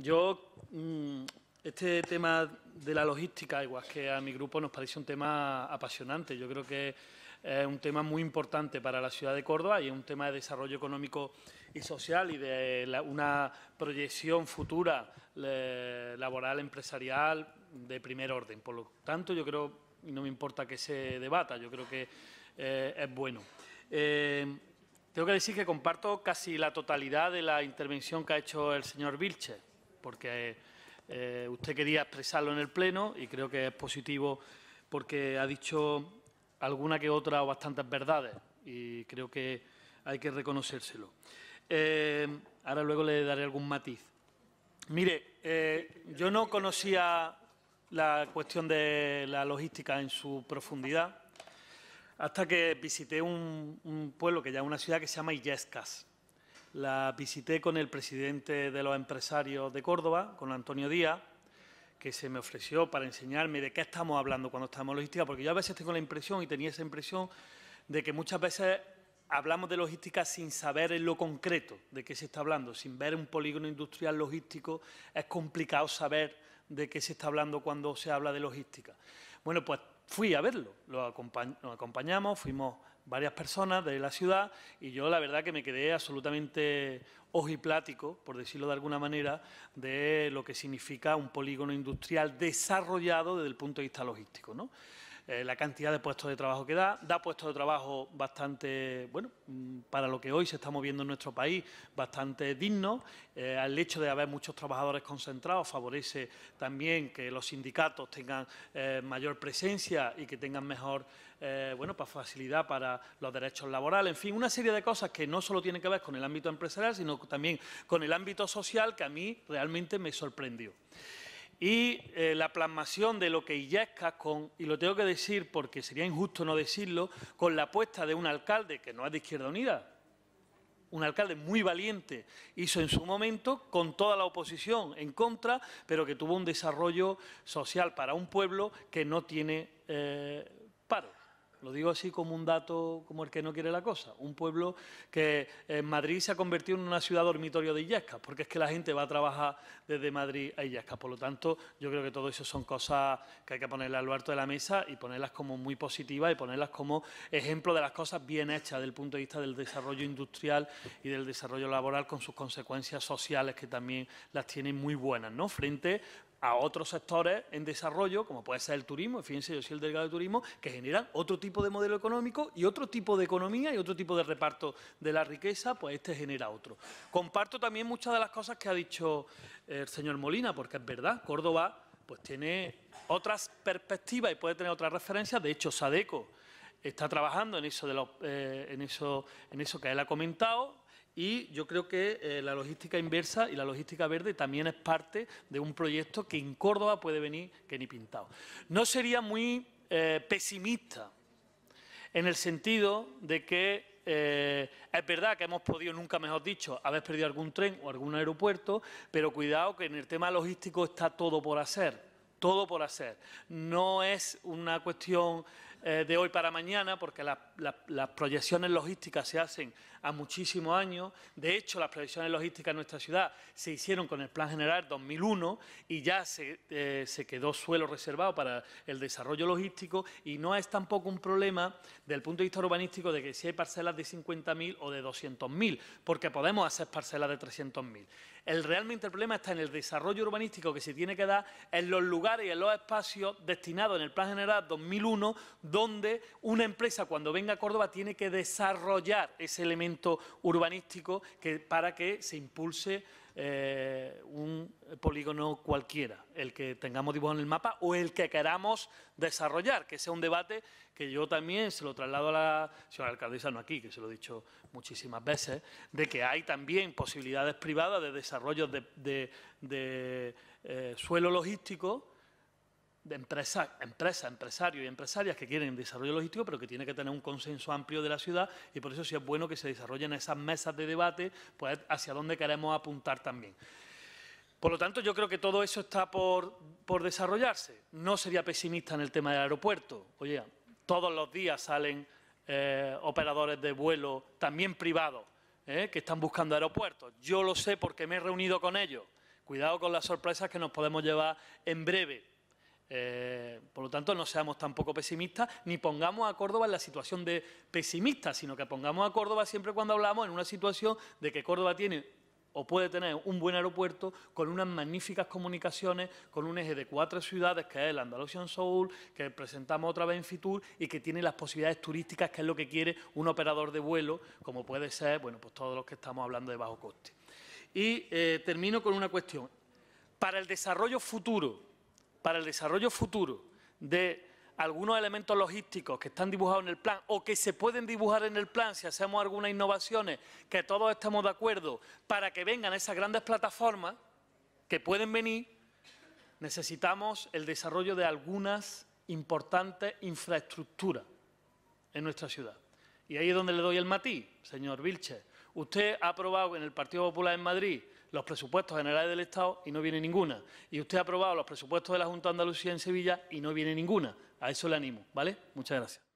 Yo, este tema de la logística, igual que a mi grupo, nos parece un tema apasionante. Yo creo que es un tema muy importante para la ciudad de Córdoba y es un tema de desarrollo económico y social y de una proyección futura laboral, empresarial, de primer orden. Por lo tanto, yo creo, y no me importa que se debata, yo creo que es bueno. Tengo que decir que comparto casi la totalidad de la intervención que ha hecho el señor Vilche, porque usted quería expresarlo en el Pleno y creo que es positivo porque ha dicho alguna que otra o bastantes verdades y creo que hay que reconocérselo. Ahora luego le daré algún matiz. Mire, yo no conocía la cuestión de la logística en su profundidad hasta que visité un pueblo, que ya es una ciudad, que se llama Illescas. La visité con el presidente de los empresarios de Córdoba, con Antonio Díaz, que se me ofreció para enseñarme de qué estamos hablando cuando estamos en logística, porque yo a veces tengo la impresión, y tenía esa impresión, de que muchas veces hablamos de logística sin saber en lo concreto de qué se está hablando. Sin ver un polígono industrial logístico es complicado saber de qué se está hablando cuando se habla de logística. Bueno, pues fui a verlo, nos acompañamos, fuimos varias personas de la ciudad y yo la verdad que me quedé absolutamente ojiplático, por decirlo de alguna manera, de lo que significa un polígono industrial desarrollado desde el punto de vista logístico, ¿no? La cantidad de puestos de trabajo que da puestos de trabajo bastante, bueno, para lo que hoy se está moviendo en nuestro país, bastante digno. El hecho de haber muchos trabajadores concentrados favorece también que los sindicatos tengan mayor presencia y que tengan mejor, bueno, pues facilidad para los derechos laborales. En fin, una serie de cosas que no solo tienen que ver con el ámbito empresarial, sino también con el ámbito social, que a mí realmente me sorprendió. Y la plasmación de lo que Illescas con, y lo tengo que decir porque sería injusto no decirlo, con la apuesta de un alcalde que no es de Izquierda Unida, un alcalde muy valiente, hizo en su momento con toda la oposición en contra, pero que tuvo un desarrollo social para un pueblo que no tiene paro. Lo digo así como un dato, como el que no quiere la cosa. Un pueblo que en Madrid se ha convertido en una ciudad dormitorio de Illescas, porque es que la gente va a trabajar desde Madrid a Illescas. Por lo tanto, yo creo que todo eso son cosas que hay que ponerlas a lo alto de la mesa y ponerlas como muy positivas y ponerlas como ejemplo de las cosas bien hechas desde el punto de vista del desarrollo industrial y del desarrollo laboral, con sus consecuencias sociales, que también las tienen muy buenas, ¿no? Frente a otros sectores en desarrollo, como puede ser el turismo, fíjense, yo soy el delegado de turismo, que generan otro tipo de modelo económico y otro tipo de economía y otro tipo de reparto de la riqueza, pues este genera otro. Comparto también muchas de las cosas que ha dicho el señor Molina, porque es verdad, Córdoba pues tiene otras perspectivas y puede tener otras referencias. De hecho, Sadeco está trabajando en eso, en eso que él ha comentado. Y yo creo que la logística inversa y la logística verde también es parte de un proyecto que en Córdoba puede venir que ni pintado. No sería muy pesimista en el sentido de que es verdad que hemos podido, nunca mejor dicho, haber perdido algún tren o algún aeropuerto, pero cuidado que en el tema logístico está todo por hacer, todo por hacer. No es una cuestión de hoy para mañana, porque las proyecciones logísticas se hacen a muchísimos años. De hecho, las proyecciones logísticas en nuestra ciudad se hicieron con el Plan General 2001 y ya se quedó suelo reservado para el desarrollo logístico, y no es tampoco un problema desde el punto de vista urbanístico de que si hay parcelas de 50.000 o de 200.000, porque podemos hacer parcelas de 300.000. Realmente el problema está en el desarrollo urbanístico que se tiene que dar en los lugares y en los espacios destinados en el Plan General 2001, donde una empresa cuando venga a Córdoba tiene que desarrollar ese elemento urbanístico para que se impulse un polígono cualquiera, el que tengamos dibujado en el mapa o el que queramos desarrollar, que sea un debate que yo también se lo traslado a la señora alcaldesa, no aquí, que se lo he dicho muchísimas veces, de que hay también posibilidades privadas de desarrollo de suelo logístico, de empresarios y empresarias que quieren desarrollo logístico, pero que tiene que tener un consenso amplio de la ciudad, y por eso sí es bueno que se desarrollen esas mesas de debate, pues hacia dónde queremos apuntar también. Por lo tanto, yo creo que todo eso está por desarrollarse. No sería pesimista en el tema del aeropuerto. Oye, todos los días salen operadores de vuelo, también privados, que están buscando aeropuertos. Yo lo sé porque me he reunido con ellos. Cuidado con las sorpresas que nos podemos llevar en breve. Por lo tanto, no seamos tampoco pesimistas, ni pongamos a Córdoba en la situación de pesimista, sino que pongamos a Córdoba siempre cuando hablamos en una situación de que Córdoba tiene o puede tener un buen aeropuerto con unas magníficas comunicaciones, con un eje de 4 ciudades, que es el Andalucía en Soul, que presentamos otra vez en Fitur y que tiene las posibilidades turísticas, que es lo que quiere un operador de vuelo, como puede ser, bueno, pues todos los que estamos hablando de bajo coste. Y termino con una cuestión. Para el desarrollo futuro de algunos elementos logísticos que están dibujados en el plan o que se pueden dibujar en el plan si hacemos algunas innovaciones, que todos estamos de acuerdo, para que vengan esas grandes plataformas que pueden venir, necesitamos el desarrollo de algunas importantes infraestructuras en nuestra ciudad. Y ahí es donde le doy el matiz, señor Vilche. Usted ha aprobado en el Partido Popular en Madrid los presupuestos generales del Estado y no viene ninguna. Y usted ha aprobado los presupuestos de la Junta de Andalucía en Sevilla y no viene ninguna. A eso le animo, ¿vale? Muchas gracias.